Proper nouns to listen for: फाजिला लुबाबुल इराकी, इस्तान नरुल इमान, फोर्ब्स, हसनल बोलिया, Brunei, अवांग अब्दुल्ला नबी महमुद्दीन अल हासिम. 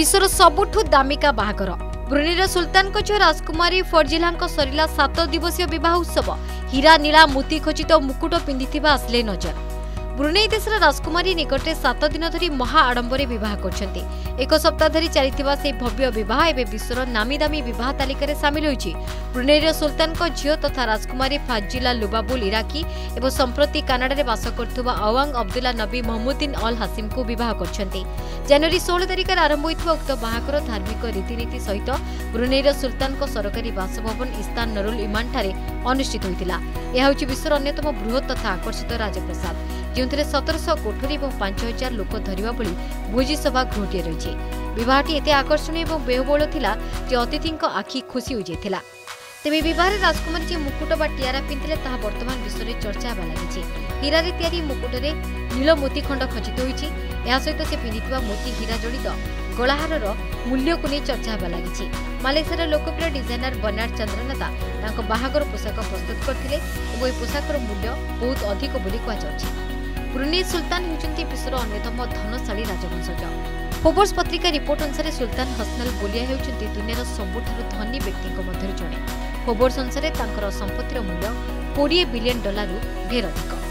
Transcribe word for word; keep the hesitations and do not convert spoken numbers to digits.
विश्वर सबुठु दामिका बाहागर ब्रुनेर सुल्तान झील राजकुमारी फर्जिलांक सरिला सात दिवसीय विवाह उत्सव हीरा नीला मोती खचित मुकुट पिंधि आसले नजर। ब्रुनेई देशर राजकुमारी निकटे सात दिन धरी महा आडंबर बह कर एक सप्ताह धरी चलता से भव्य बह ए विश्वर नामी दामी बह तालिकार सामिल होती। ब्रुनेईर सुल्तान झील तथा राजकुमारी फाजिला लुबाबुल इराकी और संप्रति कानाडा बास करुवा अवांग अब्दुल्ला नबी महमुद्दीन अल हासिम को बह कर जनवरी सोलह तारिख आरंभ होता उक्त बाहर धार्मिक रीतिनीति सहित ब्रुनेईर सुल्तान सरकारी बासभवन इस्तान नरुल इमान ठारे अनुष्ठित होता। यह होंगे विश्वर अन्यतम बृहत तथा आकर्षित राजप्रसाद जो सतरश कोठरी और पांच हजार लोक धरवा भली भोजी सभा गृहटे रही। बहटी एत आकर्षणीय और बेहबोल था जे अतिथि आखि खुशी हो जाता। तेज बहर राजकुमारी जे मुकुट बा टीआरा पिंधि बर्तमान विश्व में चर्चा होगा लगी। हीरारे या मुकुट में नील मोती खंड खचित हो सहित से पिंधि मोती हीरा जड़ित गोलाहार मूल्य को नहीं चर्चा होगा लगी। मलेशियार लोकप्रिय डिजाइनर बनाड चंद्रनाता बाहागर पोशाक प्रस्तुत करते और पोशाकर मूल्य बहुत अधिक बोली कहुच्चे। ब्रुनेई सुल्तान होती विश्वर अन्यतम धनशाली राजवंशज। फोर्ब्स पत्रिका रिपोर्ट अनुसार सुल्तान हसनल बोलिया होती दुनिया सबुठु धनी व्यक्ति मध्य जड़े। फोर्ब्स अनुसार संपत्तिर मूल्य बीस बिलियन डॉलर ढेर अधिक।